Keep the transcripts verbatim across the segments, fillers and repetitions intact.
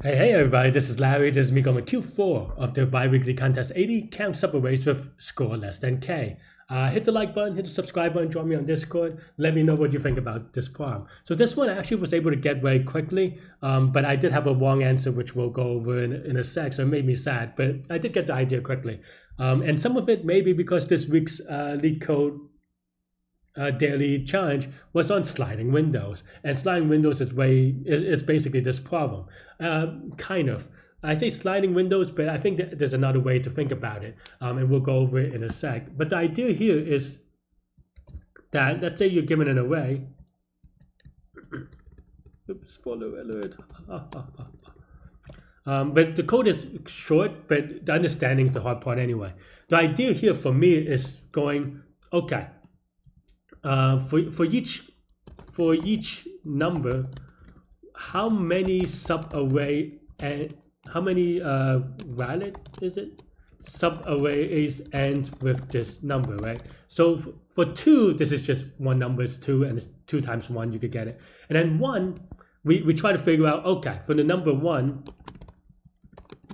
Hey, hey everybody, this is Larry. This is me going with Q four of the bi-weekly contest eighty Camp Supper Race with Score Less Than K. Uh, hit the like button, hit the subscribe button, join me on Discord. Let me know what you think about this problem. So this one I actually was able to get very quickly, um, but I did have a wrong answer, which we'll go over in, in a sec, so it made me sad, but I did get the idea quickly. Um, and some of it maybe because this week's uh, LeetCode Uh, daily challenge was on sliding windows, and sliding windows is way is, is basically this problem, uh, kind of. I say sliding windows, but I think that there's another way to think about it, um, and we'll go over it in a sec. But the idea here is that let's say you're given an array. Oops, spoiler alert. Um, but the code is short, but the understanding is the hard part anyway. The idea here for me is going, okay, Uh, for for each for each number, how many subarray and how many uh, valid is it subarrays ends with this number, right? So for two, this is just one number is two, and it's two times one. You could get it, and then one, we we try to figure out, okay, for the number one,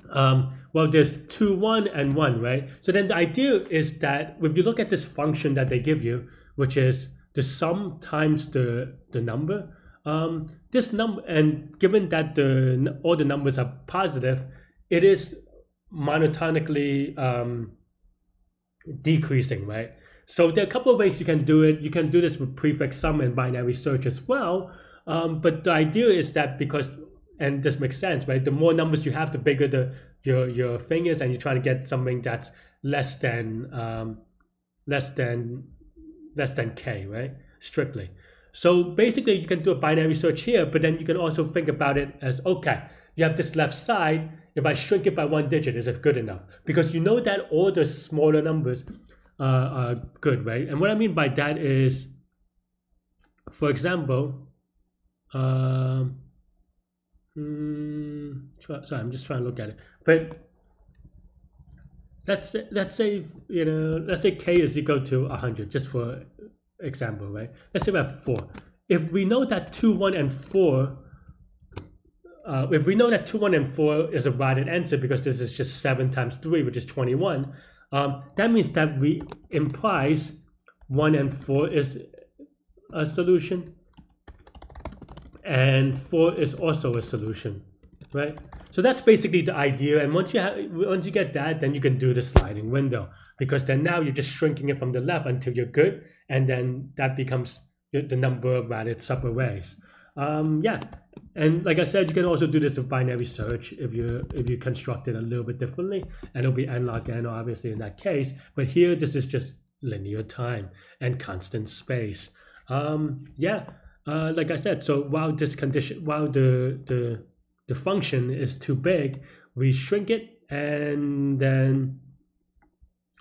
um, well, there's two, one, and one, right? So then the idea is that if you look at this function that they give you, which is the sum times the the number. Um, this number, and given that the all the numbers are positive, it is monotonically um, decreasing, right? So there are a couple of ways you can do it. You can do this with prefix sum and binary search as well. Um, but the idea is that because, and this makes sense, right? The more numbers you have, the bigger the your your thing is, and you're trying to get something that's less than um, less than. less than K, right? Strictly. So basically you can do a binary search here, but then you can also think about it as, okay, you have this left side, if I shrink it by one digit, is it good enough? Because you know that all the smaller numbers uh, are good, right? And what I mean by that is, for example, um, hmm, try, sorry, I'm just trying to look at it. But Let's say, let's say, you know, let's say K is equal to one hundred, just for example, right? Let's say we have four. If we know that two, one, and four, uh, if we know that two, one, and four is a valid answer, because this is just seven times three, which is twenty-one, um, that means that we implies one and four is a solution, and four is also a solution, right? So that's basically the idea, and once you have, once you get that, then you can do the sliding window, because then now you're just shrinking it from the left until you're good, and then that becomes the number of valid subarrays. Um, yeah, and like I said, you can also do this with binary search if you if you construct it a little bit differently, and it'll be n log n obviously in that case. But here, this is just linear time and constant space. Um, yeah, uh, like I said, so while this condition, while the the the function is too big, we shrink it, and then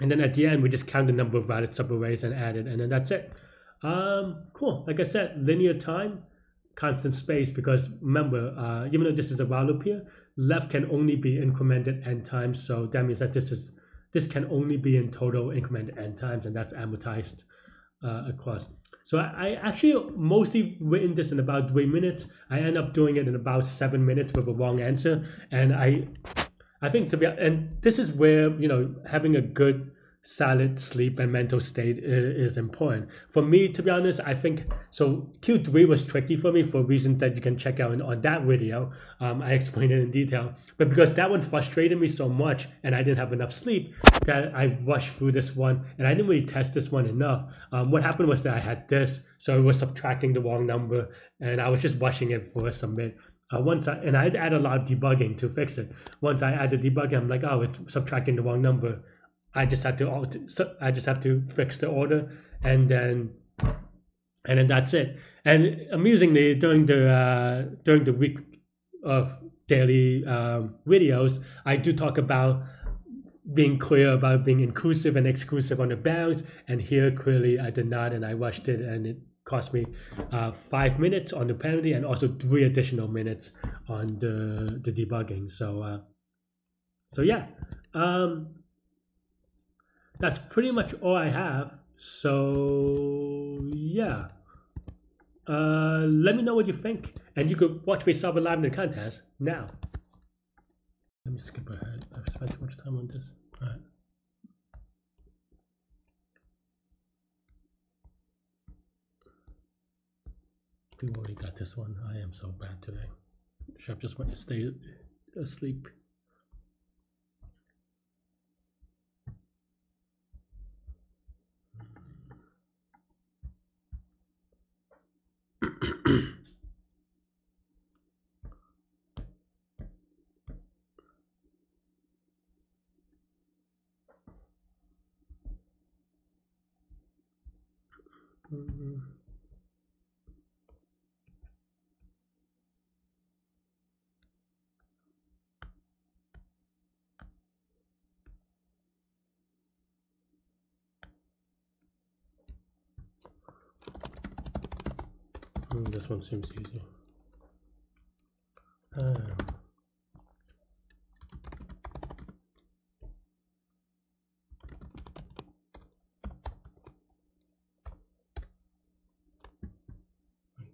and then at the end we just count the number of valid subarrays and add it, and then that's it. Um, cool. Like I said, linear time, constant space, because remember, uh, even though this is a while loop here, left can only be incremented n times, so that means that this is this can only be in total incremented n times, and that's amortized uh, across. So I actually mostly written this in about three minutes. I end up doing it in about seven minutes with a wrong answer, and I, I think to be and this is where, you know, having a good solid sleep and mental state is important. For me, to be honest, I think so. Q three was tricky for me for reasons that you can check out in, on that video. Um, I explained it in detail, but because that one frustrated me so much and I didn't have enough sleep, that I rushed through this one and I didn't really test this one enough. Um, what happened was that I had this, so it was subtracting the wrong number, and I was just rushing it for a submit. Uh, once I and I had to add a lot of debugging to fix it. Once I add the debugging, I'm like, oh, it's subtracting the wrong number. I just have to I just have to fix the order, and then and then that's it. And amusingly, during the uh, during the week of daily um, videos, I do talk about being clear about being inclusive and exclusive on the bounds. And here, clearly, I did not, and I rushed it, and it cost me uh, five minutes on the penalty, and also three additional minutes on the the debugging. So uh, so yeah. Um, That's pretty much all I have. So yeah, uh, let me know what you think, and you could watch me solve it live in the contest now. Let me skip ahead. I've spent too much time on this. All right. We've already got this one. I am so bad today. Shep just went to stay asleep. This one seems easy. Um,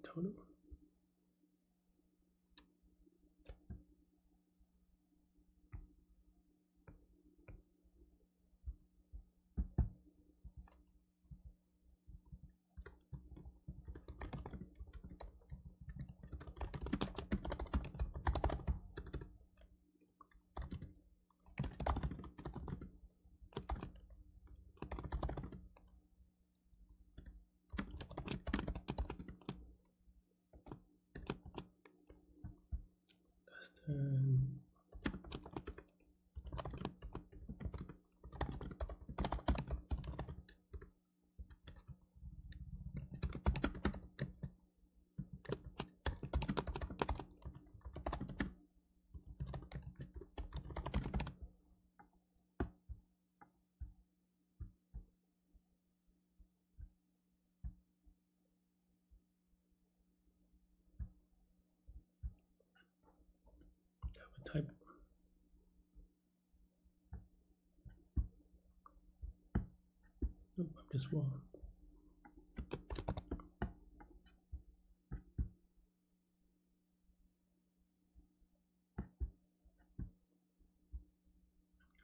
total. Um, type oh, up this wall.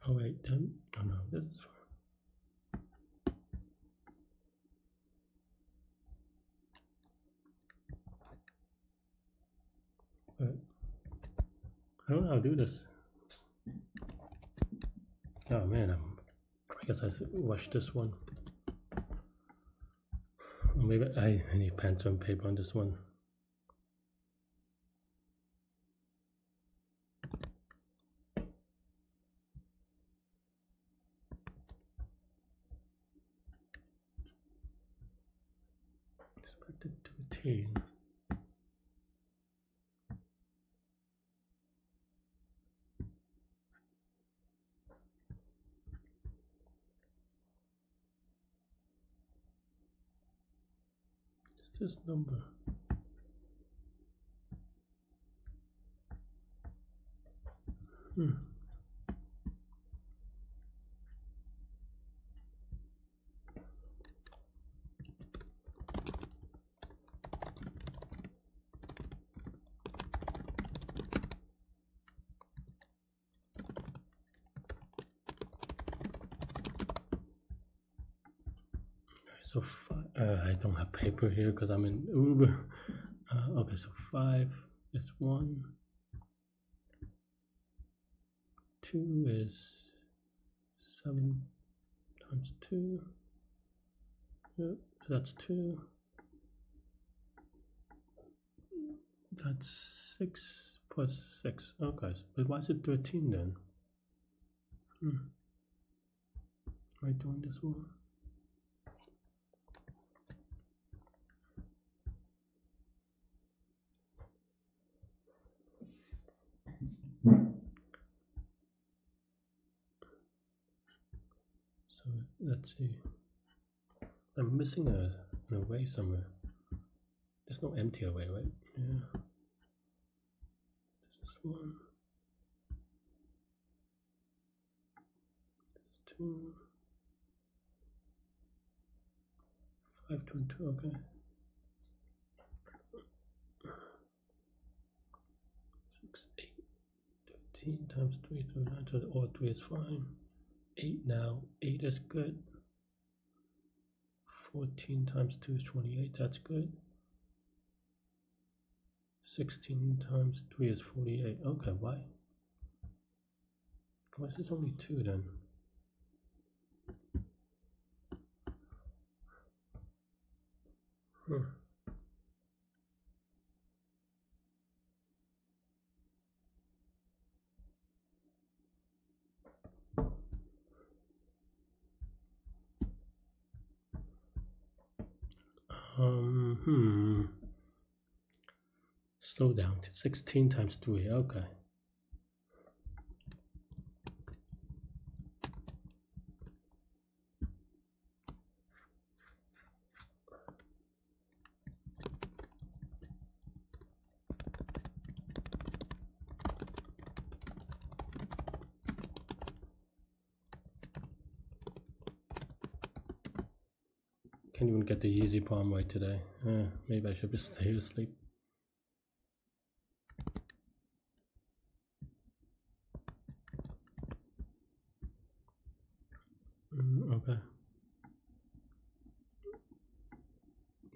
Oh wait, don't oh no, this is fine. I don't know how to do this. Oh man, I'm, I guess I watched this one. Or maybe I, I need pencil and paper on this one. Expected to retain. This number. Hmm. So uh, I don't have paper here because I'm in Uber. Uh, okay, so five is one, two is seven times two. Yep, so that's two. That's six plus six. Okay, so, but why is it thirteen then? Hmm. Am I doing this one? Let's see. I'm missing a, an array somewhere. There's no empty array, right? Yeah. This is one. This is two. Five, two, and two. Okay. Six, eight, sixteen times three to nine to the order three is fine. eight now, eight is good. fourteen times two is twenty-eight, that's good. sixteen times three is forty-eight. Okay, why? Why is this only two then? Huh. Um, hmm. Slow down to sixteen times three. Okay. Can't even get the easy palm right today. Uh, maybe I should just stay asleep. Mm, okay.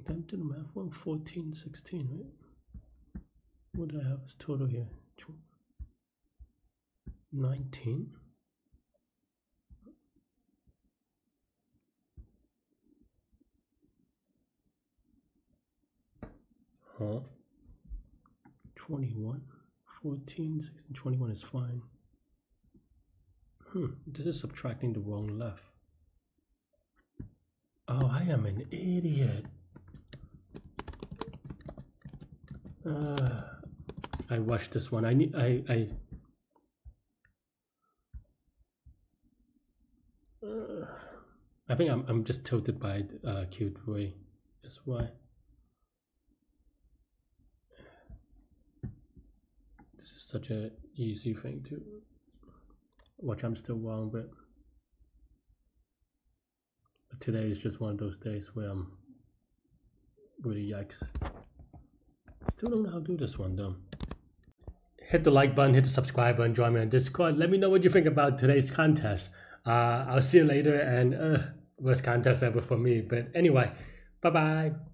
Then do the math one. fourteen, sixteen, right? What do I have as total here? nineteen. Huh? twenty-one, fourteen, sixteen, twenty-one is fine. Hmm, this is subtracting the wrong left. Oh, I am an idiot. Uh, I rushed this one. I need, I, I. Uh, I think I'm, I'm just tilted by uh, Q three. That's why. This is such an easy thing to watch. I'm still wrong, but, but today is just one of those days where I'm really yikes. Still don't know how to do this one though. Hit the like button, hit the subscribe button, join me on Discord. Let me know what you think about today's contest. Uh, I'll see you later, and uh, worst contest ever for me. But anyway, bye bye.